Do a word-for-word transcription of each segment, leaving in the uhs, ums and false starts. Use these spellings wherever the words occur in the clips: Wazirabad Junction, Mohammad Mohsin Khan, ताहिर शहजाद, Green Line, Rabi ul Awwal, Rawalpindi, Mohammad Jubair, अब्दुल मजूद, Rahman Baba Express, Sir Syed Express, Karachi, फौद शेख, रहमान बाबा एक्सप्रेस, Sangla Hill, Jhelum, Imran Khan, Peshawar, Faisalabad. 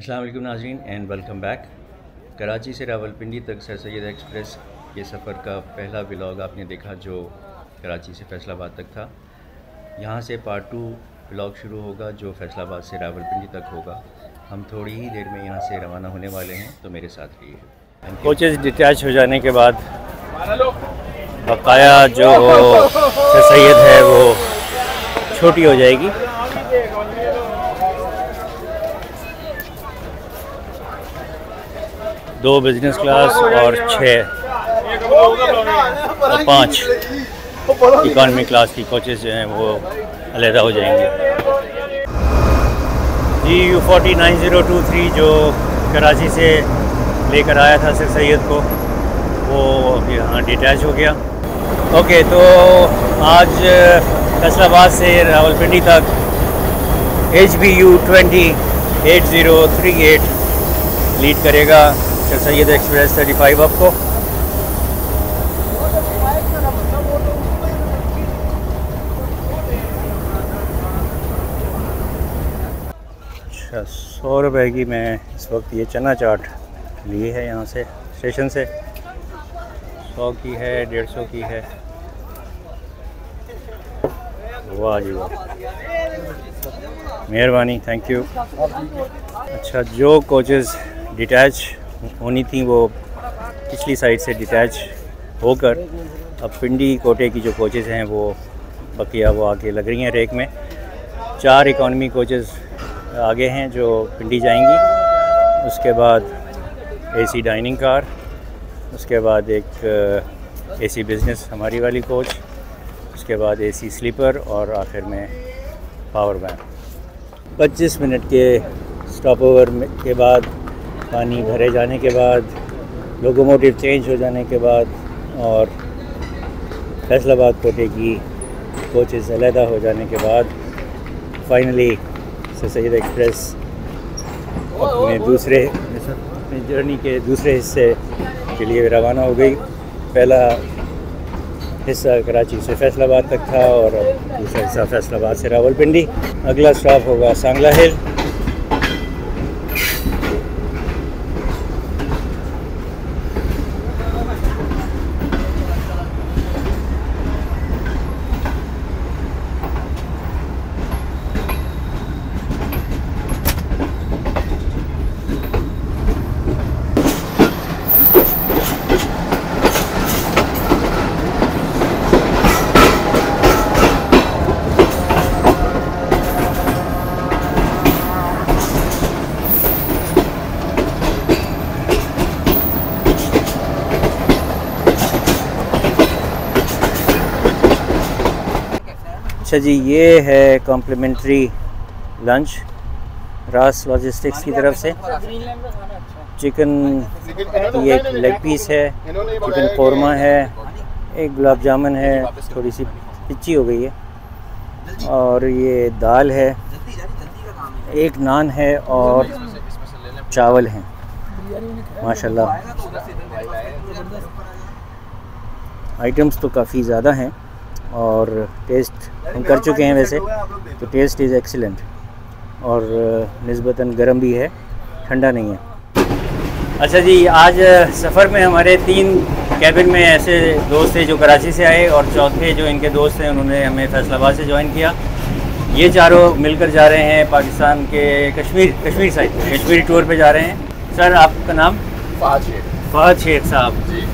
अस्सलाम वालेकुम नाज़रीन एंड वेलकम बैक। कराची से रावलपिंडी तक सर सैयद एक्सप्रेस के सफ़र का पहला व्लॉग आपने देखा जो कराची से फैसलाबाद तक था। यहाँ से पार्ट टू व्लॉग शुरू होगा जो फैसलाबाद से रावलपिंडी तक होगा। हम थोड़ी ही देर में यहाँ से रवाना होने वाले हैं, तो मेरे साथ रहिए। कोचेस डिटैच हो जाने के बाद बकाया जो सर सैयद है वो छोटी हो जाएगी। दो बिजनेस क्लास और छः और पाँच इकॉनमी क्लास की कोचेस जो हैं वो अलहदा हो जाएंगे। G U forty nine zero two three जो कराची से लेकर आया था सर सैयद को वो अब यहाँ डिटैच हो गया। ओके तो आज फैसलाबाद से रावलपिंडी तक H B U twenty eight zero three eight lead करेगा सर सैयद एक्सप्रेस पैंतीस आपको। अच्छा सौ रुपये की मैं इस वक्त ये चना चाट ली है यहाँ से स्टेशन से। सौ की है, डेढ़ सौ की है। वाह जी वाह, मेहरबानी, थैंक यू। अच्छा जो कोचेस डिटैच होनी थी वो पिछली साइड से डिटैच होकर अब पिंडी कोटे की जो कोचेज़ हैं वो बकिया वो आगे लग रही हैं रेक में। चार इकॉनमी कोचेज़ आगे हैं जो पिंडी जाएंगी, उसके बाद एसी डाइनिंग कार, उसके बाद एक एसी बिज़नेस हमारी वाली कोच, उसके बाद एसी स्लीपर और आखिर में पावर बैंक। पच्चीस मिनट के स्टॉप ओवर के बाद, पानी भरे जाने के बाद, लोकोमोटिव चेंज हो जाने के बाद और फैसलाबाद कोटे की कोचेस अलहदा हो जाने के बाद फाइनली सर सैयद एक्सप्रेस अपने दूसरे अपनी जर्नी के दूसरे हिस्से के लिए रवाना हो गई। पहला हिस्सा कराची से फैसलाबाद तक था और दूसरा हिस्सा फैसलाबाद से रावलपिंडी। अगला स्टॉप होगा सांगला हिल। अच्छा जी ये है कॉम्प्लीमेंट्री लंच रास लॉजिस्टिक्स की तरफ से। चिकन की एक लेग पीस है, चिकन कौरमा है, एक गुलाब जामुन है, थोड़ी सी पिच्ची हो गई है, और ये दाल है, एक नान है और चावल हैं। माशाल्लाह आइटम्स तो काफ़ी ज़्यादा हैं और टेस्ट हम कर चुके हैं वैसे तो टेस्ट इज़ एक्सीलेंट और निस्बतन गर्म भी है, ठंडा नहीं है। अच्छा जी आज सफ़र में हमारे तीन कैबिन में ऐसे दोस्त थे जो कराची से आए और चौथे जो इनके दोस्त हैं उन्होंने हमें फैसलाबाद से ज्वाइन किया। ये चारों मिलकर जा रहे हैं पाकिस्तान के कश्मीर कश्मीर साइड कश्मीरी टूर पे जा रहे हैं। सर आपका नाम? फौद शेख। फौद शेख साहब जी।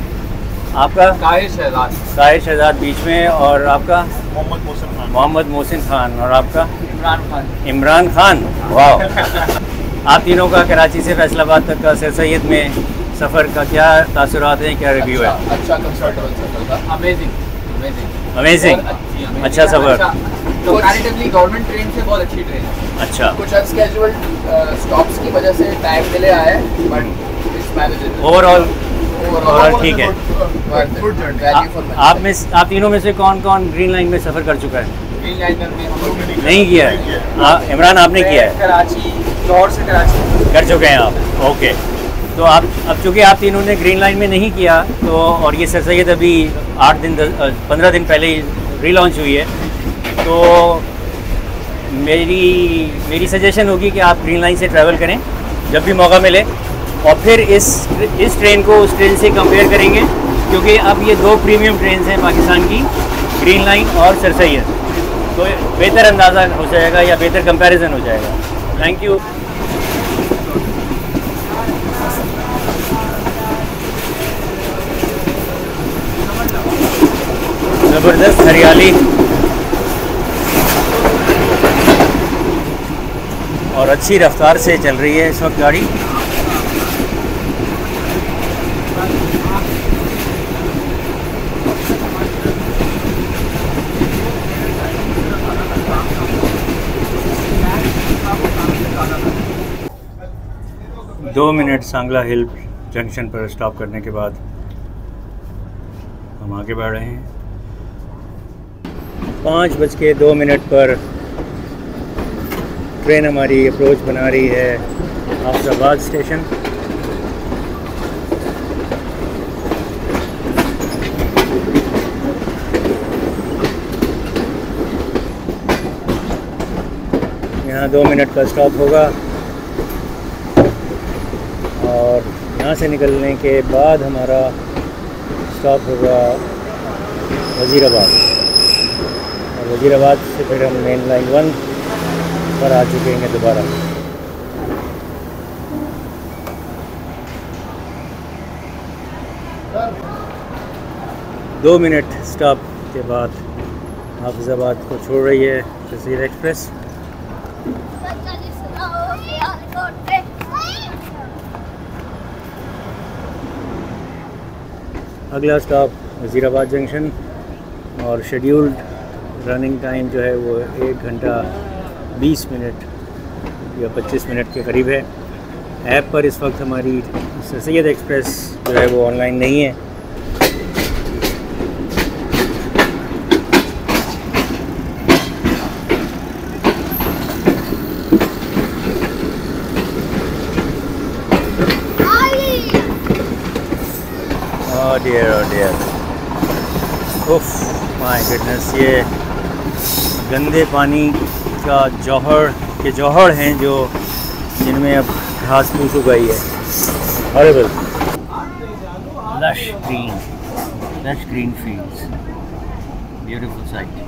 आपका? ताहिर शहजाद। ताहिर शहजाद बीच में। और आपका? मोहम्मद मोहसिन खान। मोहम्मद मोहसिन खान। और आपका? इमरान खान। इमरान खान, वाह। आप तीनों का कराची से फैसलाबाद तक का सर सैयद में सफ़र का क्या तासुरात है, क्या रिव्यू है? अच्छा कंफर्टेबल, अमेजिंग अमेजिंग अच्छा सफ़र। कंपैरेटिवली गवर्नमेंट ट्रेन से बहुत अच्छी ट्रेन है। अच्छा कुछ अनस्केड्यूल्ड स्टॉप्स की वजह से टाइम डिले आया है बट ओवरऑल और ठीक है। आप में आप तीनों में से कौन कौन ग्रीन लाइन में सफ़र कर चुका है? ग्रीन लाइन में नहीं किया है। इमरान आपने किया है? कराची लाहौर से कराची कर चुके हैं आप। ओके तो आप अब चूँकि आप तीनों ने ग्रीन लाइन में नहीं किया तो और ये सर सैयद अभी आठ दिन पंद्रह दिन पहले ही रीलॉन्च हुई है तो मेरी मेरी सजेशन होगी कि आप ग्रीन लाइन से ट्रैवल करें जब भी मौका मिले, और फिर इस इस ट्रेन को उस ट्रेन से कंपेयर करेंगे, क्योंकि अब ये दो प्रीमियम ट्रेन हैं पाकिस्तान की, ग्रीन लाइन और सर सैयद, तो बेहतर अंदाज़ा हो जाएगा या बेहतर कंपैरिजन हो जाएगा। Thank you. ज़बरदस्त हरियाली और अच्छी रफ्तार से चल रही है इस वक्त गाड़ी। दो मिनट सांगला हिल जंक्शन पर स्टॉप करने के बाद हम आगे बढ़ रहे हैं। पाँच बज के दो मिनट पर ट्रेन हमारी अप्रोच बना रही है अफजाबाद स्टेशन। यहाँ दो मिनट का स्टॉप होगा और यहाँ से निकलने के बाद हमारा स्टॉप होगा वज़ीराबाद, और वज़ीराबाद से फिर हम मेन लाइन वन पर आ चुके हैं दोबारा। दो मिनट स्टॉप के बाद हाफिजाबाद को छोड़ रही है सर सैयद एक्सप्रेस। अगला स्टॉप वज़ीराबाद जंक्शन, और शेड्यूल्ड रनिंग टाइम जो है वो एक घंटा बीस मिनट या पच्चीस मिनट के करीब है। ऐप पर इस वक्त हमारी सर सैयद एक्सप्रेस जो है वो ऑनलाइन नहीं है। Oh dear, oh dear. Oof, my goodness, ये गंदे पानी का जौहर के जौहर हैं जो जिनमें अब घास फूस उगाई है। Horrible. Lush green, lush green fields, beautiful sight.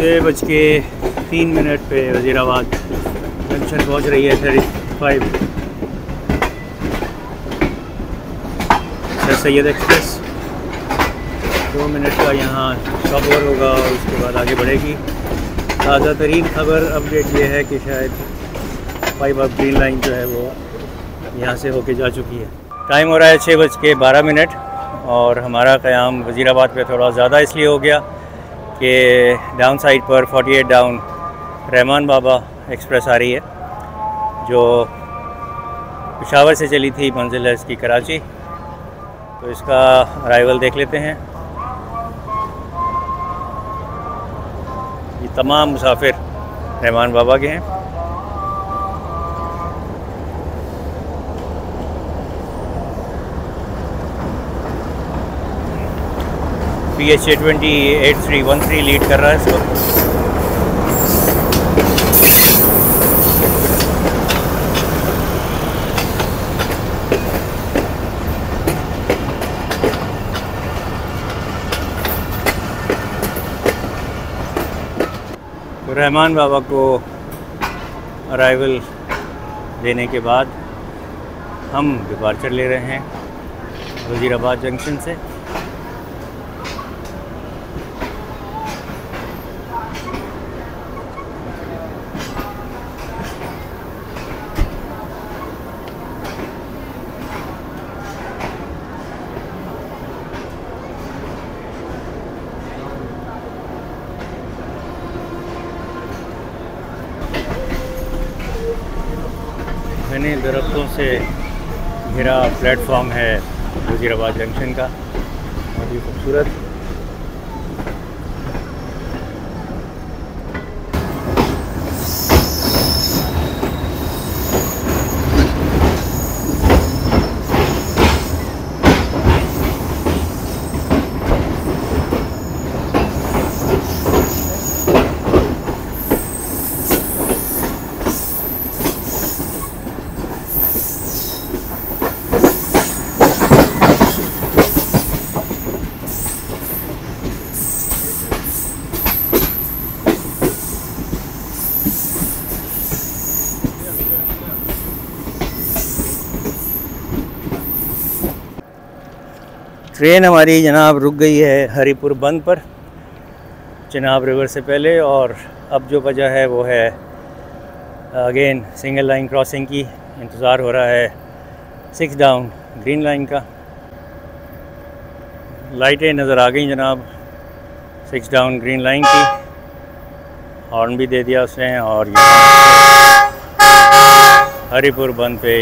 छः बज के तीन मिनट पे वज़ीराबाद जंक्शन पहुंच रही है thirty five Sir Syed Express. दो मिनट का यहाँ स्टॉप ओवर होगा और उसके बाद आगे बढ़ेगी। ताज़ा तरीन खबर अपडेट ये है कि शायद फाइव ऑफ ग्रीन लाइन जो है वो यहाँ से होके जा चुकी है। टाइम हो रहा है छः बज के बारह मिनट और हमारा क़याम वज़ीराबाद पे थोड़ा ज़्यादा इसलिए हो गया कि डाउन साइड पर अड़तालीस डाउन रहमान बाबा एक्सप्रेस आ रही है जो पेशावर से चली थी, मंजिल है इसकी कराची, तो इसका अराइवल देख लेते हैं। ये तमाम मुसाफिर रहमान बाबा के हैं। P H A twenty eight three one three lead कर रहा है इस वक्त। तो रहमान बाबा को अराइवल देने के बाद हम डिपार्चर ले रहे हैं वज़ीराबाद जंक्शन से। घने दरख्तों से घिरा प्लेटफॉर्म है वज़ीराबाद जंक्शन का, बहुत ही खूबसूरत। ट्रेन हमारी जनाब रुक गई है हरीपुर बंद पर चेनाब रिवर से पहले, और अब जो वजह है वो है अगेन सिंगल लाइन क्रॉसिंग की, इंतज़ार हो रहा है सिक्स डाउन ग्रीन लाइन का। लाइटें नज़र आ गई जनाब सिक्स डाउन ग्रीन लाइन की, हॉर्न भी दे दिया उसने, और हरीपुर बंद पे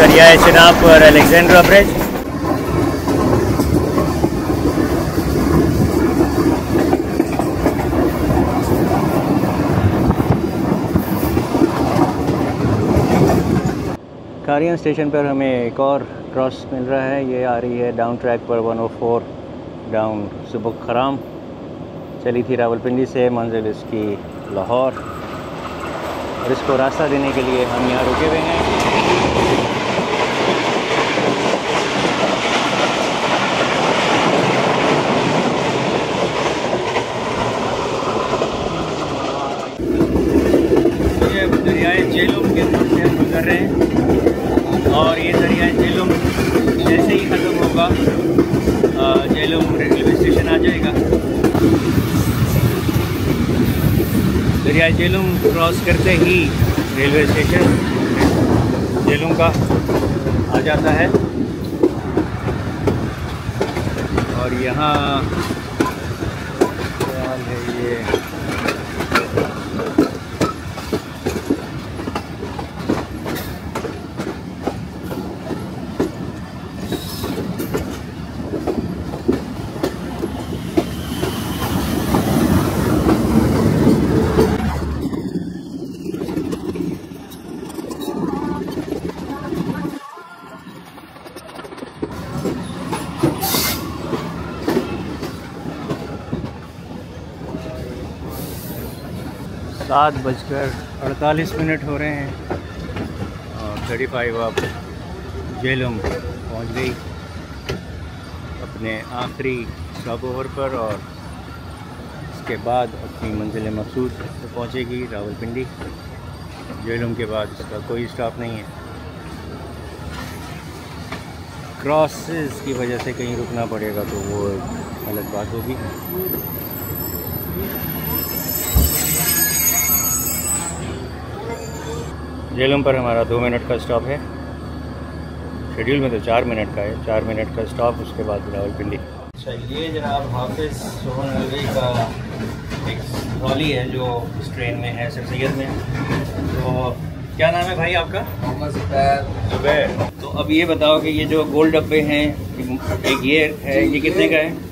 दरियाए चेनाब पर अलेक्जेंडर ब्रिज। कारियां स्टेशन पर हमें एक और क्रॉस मिल रहा है, ये आ रही है डाउन ट्रैक पर one O four down Subuk Kharam, चली थी रावलपिंडी से, मंजिल इसकी लाहौर, और इसको रास्ता देने के लिए हम यहाँ रुके हुए हैं। झेलुम के तौर से हम गुजर रहे हैं, और ये दरिया झेलुम जैसे ही ख़त्म होगा झेलुम रेलवे स्टेशन आ जाएगा। दरिया झेलुम क्रॉस करते ही रेलवे स्टेशन झेलुम का आ जाता है, और यहाँ है ये सात बजकर अड़तालीस मिनट हो रहे हैं और थर्टी फाइव आप झेलुम पहुँच गई अपने आखिरी स्टॉप ओवर पर, और इसके बाद अपनी मंजिल मकसूद पर पहुँचेगी रावलपिंडी। झेलुम के बाद इसका कोई स्टॉप नहीं है, क्रॉसेस की वजह से कहीं रुकना पड़ेगा तो वो अलग बात होगी। झेलुम पर हमारा दो मिनट का स्टॉप है, शेड्यूल में तो चार मिनट का है, चार मिनट का स्टॉप, उसके बाद रावलपिंडी। अच्छा, ये जनाब हाफिज सोहन रेलवे का एक ट्रॉली है जो इस ट्रेन में है सर सैयद में। तो क्या नाम है भाई आपका? मोहम्मद जुबैर। तो अब ये बताओ कि ये जो गोल डब्बे हैं, एक ये है, ये कितने का है?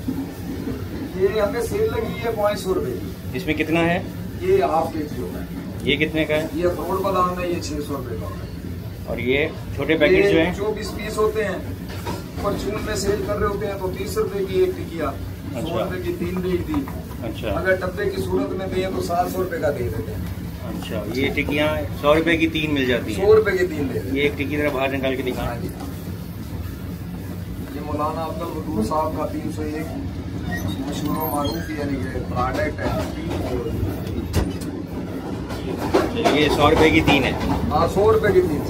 ये हमें सेल लगी है पाँच सौ रुपये। इसमें कितना है? ये हाफ के किलो है। ये कितने का है? ये अखरोट बादाम है, ये छः सौ रुपये का है। और ये छोटे पैकेट जो है चौबीस पीस होते हैं, परचून में सेल कर रहे होते हैं तो तीस रुपये की एक टिकिया, सौ रुपये की तीन बेच दी। अच्छा, अगर डब्बे की सूरत में दें तो सात सौ रुपये का दे देते हैं। अच्छा, ये टिकियाँ सौ रुपये की तीन मिल जाती है। सौ रुपये की तीन दे, ये एक टिक्की जरा बाहर निकाल के दिखाना। ये मौलाना अब्दुल मजूद साहब का तीन सौ एक मशहूर मारूफ यानी कि प्रोडक्ट है। ये सौ रुपये की तीन है। हाँ, सौ रुपये की तीन।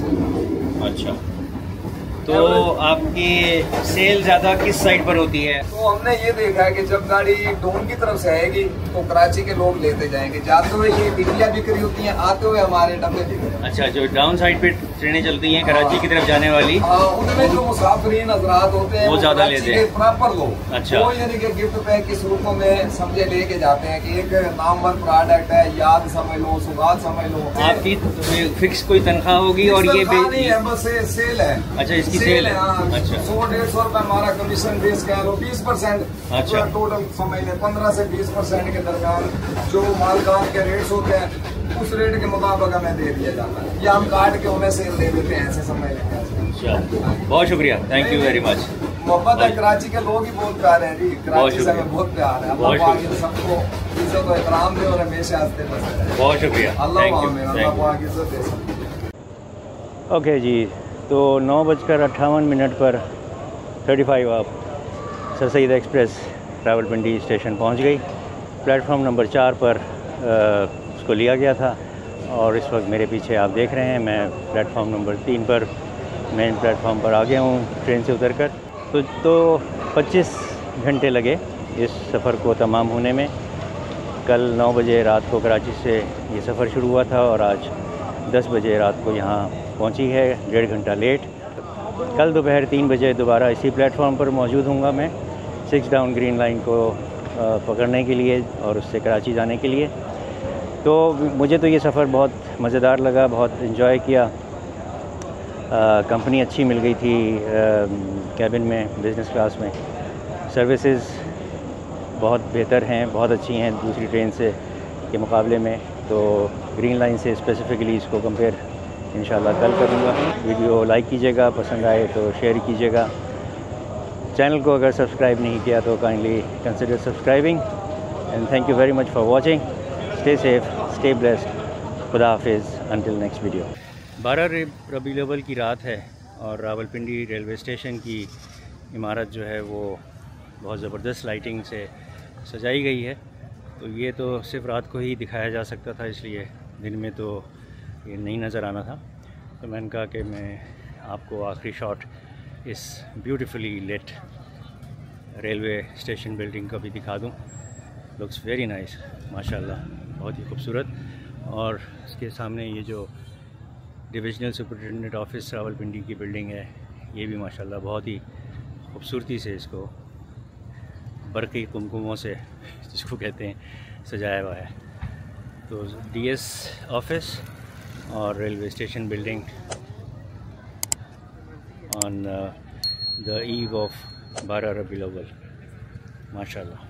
अच्छा, तो आपकी सेल ज़्यादा किस साइड पर होती है? तो हमने ये देखा है कि जब गाड़ी डोन की तरफ से आएगी तो कराची के लोग लेते जाएंगे, जाते हुए ये टिकियाँ बिक्री होती हैं, आते हुए हमारे डब्बे बिक्री। अच्छा, जो डाउन साइड पे ट्रेनें चलती हैं कराची की तरफ जाने वाली, आ, उनमें जो मुसाफरीन हजरात होते हैं वो ज़्यादा लेते हैं, प्रॉपर लोग। अच्छा, वो यानी कि गिफ्ट पैक की सूरतों में समझे लेके जाते हैं कि एक नामवर प्रोडक्ट है, याद समझ लो, सुगात समझ लो। आपकी फिक्स कोई तनख्वाह होगी और ये बस सेल है? अच्छा, इसकी सेल है। अच्छा, सौ डेढ़ सौ रुपये हमारा कमीशन बेस कह लो, बीस परसेंट। अच्छा, टोटल समझ लें पंद्रह से बीस परसेंट के दरमियान जो मालगान के रेट्स होते हैं उस रेट के मुताबिक हमें दे दिया जाता है, या हम काट के उन्हें सेल दे देते हैं, ऐसे समय लेते हैं। बहुत शुक्रिया, थैंक यू वेरी मच। मोहब्बत है, कराची के लोग ही बहुत प्यार है जी, कराची से हमें बहुत प्यार है। अल्लाह सबको इज्जत और इकराम दे और हमेशा आस्ते बसते रहे। बहुत शुक्रिया, अल्लाह इज्जत दे सब। ओके जी, तो नौ बजकर अट्ठावन मिनट पर थर्टी फाइव आप sir Syed express Rawalpindi station पहुँच गई। प्लेटफॉर्म नंबर चार पर को लिया गया था और इस वक्त मेरे पीछे आप देख रहे हैं, मैं प्लेटफॉर्म नंबर तीन पर मेन प्लेटफॉर्म पर आ गया हूँ ट्रेन से उतरकर। तो तो पच्चीस घंटे लगे इस सफ़र को तमाम होने में। कल नौ बजे रात को कराची से ये सफ़र शुरू हुआ था और आज दस बजे रात को यहाँ पहुँची है, डेढ़ घंटा लेट। कल दोपहर तीन बजे दोबारा इसी प्लेटफॉर्म पर मौजूद हूँगा मैं, सिक्स डाउन ग्रीन लाइन को पकड़ने के लिए और उससे कराची जाने के लिए। तो मुझे तो ये सफ़र बहुत मज़ेदार लगा, बहुत इन्जॉय किया। कंपनी अच्छी मिल गई थी, कैबिन में बिज़नेस क्लास में सर्विसेज बहुत बेहतर हैं, बहुत अच्छी हैं दूसरी ट्रेन से के मुकाबले में। तो ग्रीन लाइन से स्पेसिफ़िकली इसको कंपेयर इंशाल्लाह कल करूँगा। वीडियो लाइक कीजिएगा, पसंद आए तो शेयर कीजिएगा। चैनल को अगर सब्सक्राइब नहीं किया तो kindly consider subscribing, and thank you very much for watching. Stay safe, stay blessed, खुदा हाफिज़, until next video। बारह रबी उल अव्वल की रात है और रावलपिंडी रेलवे स्टेशन की इमारत जो है वो बहुत ज़बरदस्त लाइटिंग से सजाई गई है। तो ये तो सिर्फ रात को ही दिखाया जा सकता था, इसलिए दिन में तो ये नहीं नज़र आना था। तो मैंने कहा कि मैं आपको आखिरी शॉट इस beautifully lit railway station building का भी दिखा दूँ। लुक्स वेरी नाइस, माशाल्लाह, बहुत ही खूबसूरत। और इसके सामने ये जो डिविजनल सुपरिटेंडेंट ऑफिस रावलपिंडी की बिल्डिंग है, ये भी माशाल्लाह बहुत ही खूबसूरती से इसको बरक़ी कुमकुमों से जिसको कहते हैं सजाया हुआ है। तो डीएस ऑफिस और railway station building on the eve of बारह रबी उल अव्वल, माशाल्लाह।